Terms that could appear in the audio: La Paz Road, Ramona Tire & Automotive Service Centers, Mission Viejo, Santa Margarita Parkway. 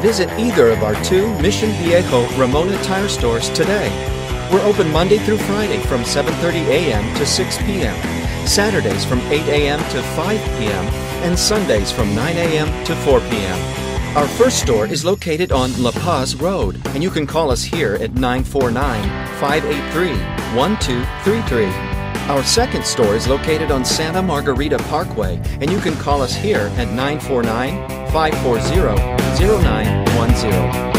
Visit either of our two Mission Viejo Ramona Tire stores today. We're open Monday through Friday from 7:30 a.m. to 6 p.m., Saturdays from 8 a.m. to 5 p.m., and Sundays from 9 a.m. to 4 p.m. Our first store is located on La Paz Road, and you can call us here at 949-583-1233. Our second store is located on Santa Margarita Parkway, and you can call us here at 949-540-0910.